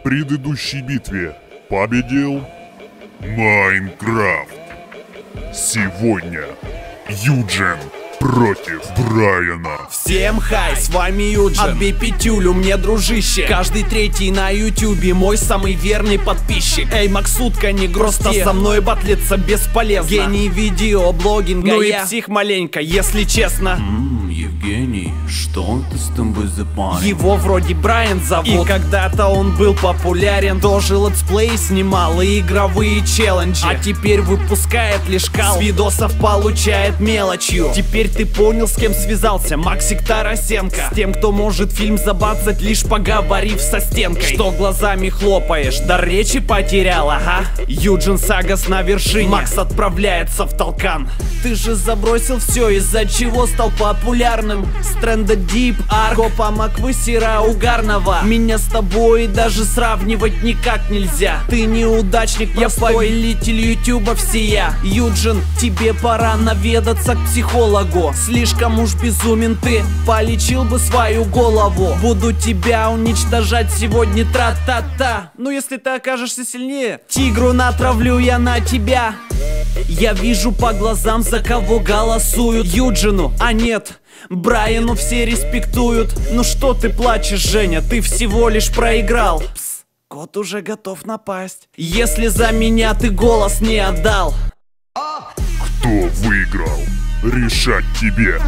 в предыдущей битве победил Майнкрафт. Сегодня Юджин против Брайана. Всем хай, с вами Юджин. Отбей пятюлю мне, дружище. Каждый третий на ютюбе мой самый верный подписчик. Эй, Максутка, не грусти, со мной батлиться бесполезно. Гений видеоблогинга, ну и псих маленько, если честно. Евгений, что ты с тобой за парень? Его вроде Брайан зовут, и когда-то он был популярен, тоже летсплей снимал и игровые челленджи, а теперь выпускает лишь кал, с видосов получает мелочью. Теперь ты понял, с кем связался Максик Тарасенко, с тем, кто может фильм забацать, лишь поговорив со стенкой. Что глазами хлопаешь, дар речи потерял, ага? Юджин Сагаз на вершине, Макс отправляется в толкан. Ты же забросил все, из-за чего стал популярным. С тренда Дип Арк, Копа, Маквысера, угарного. Меня с тобой даже сравнивать никак нельзя. Ты неудачник, я повелитель ютуба всея. Юджин, тебе пора наведаться к психологу. Слишком уж безумен ты, полечил бы свою голову. Буду тебя уничтожать сегодня, тра-та-та. Ну если ты окажешься сильнее, тигру натравлю я на тебя. Я вижу по глазам, за кого голосуют. Юджину, а нет, Брайану все респектуют. Ну что ты плачешь, Женя, ты всего лишь проиграл. Пс, кот уже готов напасть, если за меня ты голос не отдал. Кто выиграл, решать тебе.